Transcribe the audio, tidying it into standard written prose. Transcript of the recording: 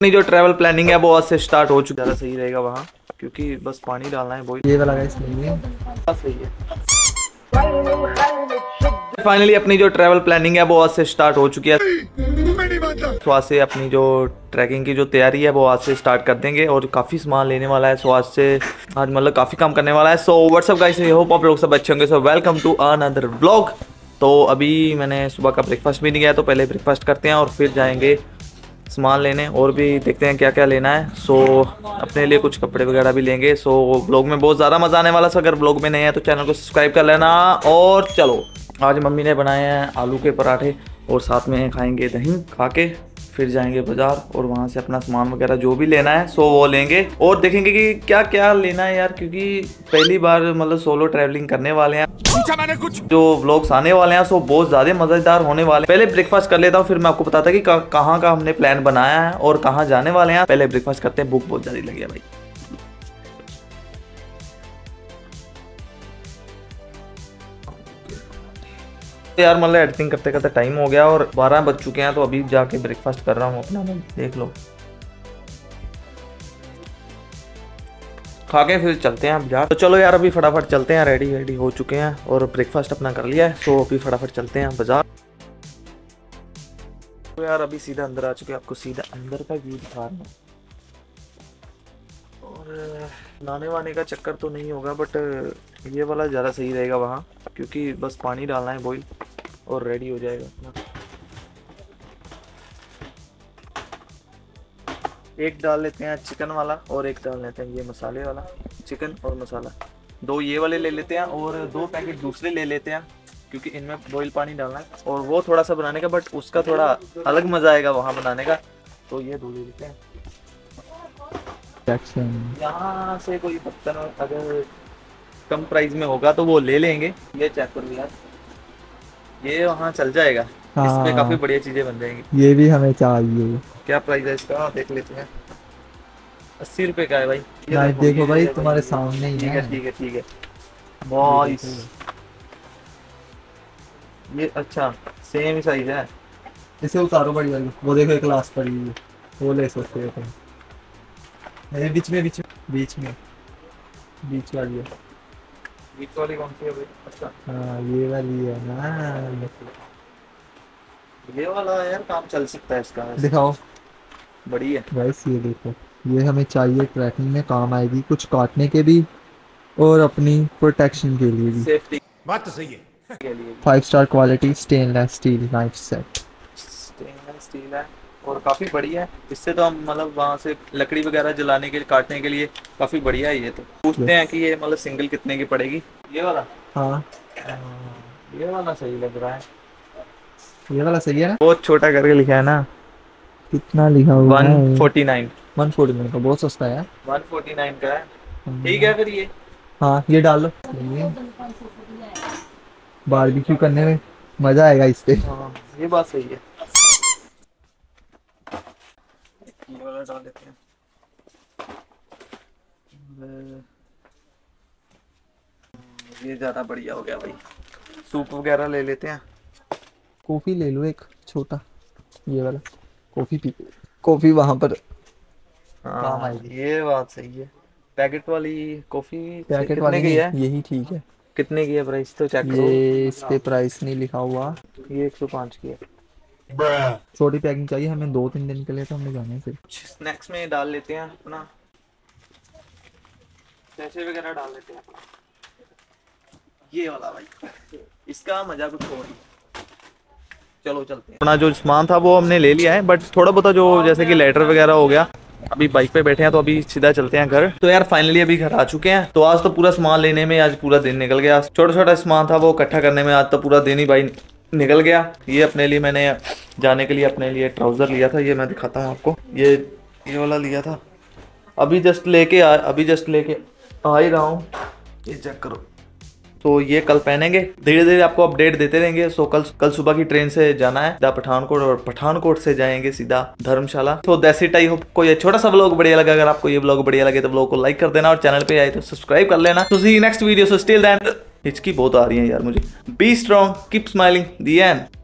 अपनी जो travel planning है वो आज से स्टार्ट हो चुकी है। ज़्यादा सही रहेगा वहाँ, क्योंकि बस पानी डालना है वो। ये वाला गाइस सही है। फाइनली अपनी जो ट्रैवल प्लानिंग है वो आज से स्टार्ट हो चुकी है। तो आज से अपनी जो ट्रैकिंग की जो तैयारी है वो आज से स्टार्ट कर देंगे और काफ़ी सामान लेने वाला है। सो आज से आज मतलब काफ़ी काम करने वाला है। So what's up guys, I hope आप लोग सब अच्छे होंगे। So welcome to another vlog. तो अभी मैंने सुबह का ब्रेकफास्ट भी नहीं किया, तो पहले ब्रेकफास्ट करते हैं और फिर जाएंगे सामान लेने और भी देखते हैं क्या क्या लेना है। सो अपने लिए कुछ कपड़े वगैरह भी लेंगे। सो ब्लॉग में बहुत ज़्यादा मज़ा आने वाला। सो अगर ब्लॉग में नहीं है तो चैनल को सब्सक्राइब कर लेना। और चलो, आज मम्मी ने बनाए हैं आलू के पराठे और साथ में खाएंगे दही। खा के फिर जाएंगे बाज़ार और वहाँ से अपना सामान वगैरह जो भी लेना है सो वो लेंगे और देखेंगे कि क्या क्या लेना है यार, क्योंकि पहली बार मतलब सोलो ट्रैवलिंग करने वाले हैं। कुछ जो व्लॉग्स आने वाले हैं सो बहुत ज़्यादा मज़ेदार होने वाले हैं। पहले ब्रेकफास्ट कर लेता हूँ, फिर मैं आपको बताता कि कहाँ का हमने प्लान बनाया है और कहाँ जाने वाले हैं। पहले ब्रेकफास्ट करते हैं, भूख बहुत ज़्यादा लगी है भाई। यार मतलब एडिटिंग करते करते टाइम हो गया और 12 बज चुके हैं, तो अभी जाके ब्रेकफास्ट कर रहा हूँ अपना। देख लो, खा के फिर चलते हैं बाजार। तो चलो यार, अभी फटाफट चलते हैं। रेडी हो चुके हैं और ब्रेकफास्ट अपना कर लिया है, तो अभी फटाफट चलते हैं बाजार। तो यार अभी सीधा अंदर आ चुके हैं, आपको सीधा अंदर का व्यू दिखा रहा हूँ। और नहाने वाने का चक्कर तो नहीं होगा, बट ये वाला ज़्यादा सही रहेगा वहाँ, क्योंकि बस पानी डालना है बॉईल और रेडी हो जाएगा अपना। एक डाल लेते हैं चिकन वाला और एक डाल लेते हैं ये मसाले वाला। चिकन और मसाला दो ये वाले ले लेते हैं और 2 पैकेट दूसरे ले लेते हैं, क्योंकि इनमें बॉईल पानी डालना है और वो थोड़ा सा बनाने का, बट उसका थोड़ा अलग मज़ा आएगा वहाँ बनाने का। तो ये 2 ले लेते हैं। यहाँ से कोई बर्तन अगर कम प्राइस में होगा तो वो ले लेंगे। ये चेक करो यार, ये वहाँ चल जाएगा। इसमें काफी बढ़िया चीजें बन जाएंगी। ये भी हमें चाहिए। क्या प्राइस है इसका, देख लेते हैं। 80 रुपए का है भाई। ये देखो भाई, तुम्हारे सामने ही है। ठीक है ये अच्छा सेम साइज है। इसे उतारो बड़ी वाली, वो देखो एक लास्ट पड़ी है, वो ले सकते हो। बीच वाली है। बीच वाली कौन सी है भाई? अच्छा हाँ, ये वाली है ना। ये वाला यार काम चल सकता है इसका। दिखाओ, बड़ी है गाइस। ये देखो, ये हमें चाहिए, ट्रैकिंग में काम आएगी। कुछ काटने के भी और अपनी प्रोटेक्शन के लिए भी, सेफ्टी। बात तो सही है। 5 star quality stainless steel knife set. Stainless steel है और काफ़ी बढ़िया है। इससे तो हम मतलब वहाँ से लकड़ी वगैरह जलाने के लिए, काटने के लिए काफ़ी बढ़िया है ये। तो पूछते हैं कि ये मतलब सिंगल कितने की पड़ेगी ये वाला? हाँ ये वाला सही लग रहा है। ये वाला सही है ना, बहुत छोटा करके लिखा है ना। कितना लिखा हुआ है? 149 का। बहुत सस्ता है, 149 का है। ठीक है फिर ये, हाँ ये डाल लो। बारबेक्यू करने में मज़ा आएगा इस पर। हाँ ये बात सही है। ये वाला डाल देते हैं, ये ज़्यादा बढ़िया हो गया भाई। सूप वगैरह ले लेते हैं। कॉफ़ी ले लो एक छोटा, ये वाला। कॉफ़ी वहाँ पर काम आएगी। ये बात सही है। पैकेट वाली कॉफ़ी कितने की है? यही ठीक है। कितने की है प्राइस तो चेक करो। ये इस पे प्राइस नहीं लिखा हुआ। ये 105 की है। छोटी पैकिंग चाहिए हमें, 2-3 दिन के लिए तो हमने जाना है। फिर स्नैक्स में डाल लेते हैं अपना, जैसे वगैरह डाल लेते हैं। ये वाला भाई, इसका मजा कुछ और ही। चलो चलते हैं। अपना जो सामान था वो हमने ले लिया है, बट थोड़ा बहुत जो जैसे कि लेटर वगैरह हो गया। अभी बाइक पे बैठे हैं, तो अभी सीधा चलते हैं घर। तो यार फाइनली अभी घर आ चुके हैं। तो आज तो पूरा सामान लेने में आज पूरा दिन निकल गया। छोटा सामान था वो इकट्ठा करने में आज तो पूरा दिन ही भाई निकल गया। ये अपने लिए मैंने जाने के लिए अपने लिए ट्राउज़र लिया था, ये मैं दिखाता हूँ आपको। ये वाला लिया था, अभी जस्ट लेके आ ही रहा हूँ। ये चेक करो। तो ये कल पहनेंगे, धीरे धीरे आपको अपडेट देते रहेंगे। सो कल सुबह की ट्रेन से जाना है सीधा पठानकोट और पठानकोट से जाएंगे सीधा धर्मशाला। तो दैट्स इट। आई होप आपको ये छोटा सा व्लॉग बढ़िया लगा। अगर आपको ये व्लॉग बढ़िया लगे तो व्लॉग को लाइक कर देना और चैनल पे आए तो सब्सक्राइब कर लेना। तो see next video. So still then, हिचकी बहुत आ रही है यार मुझे। Be strong, keep smiling, the and.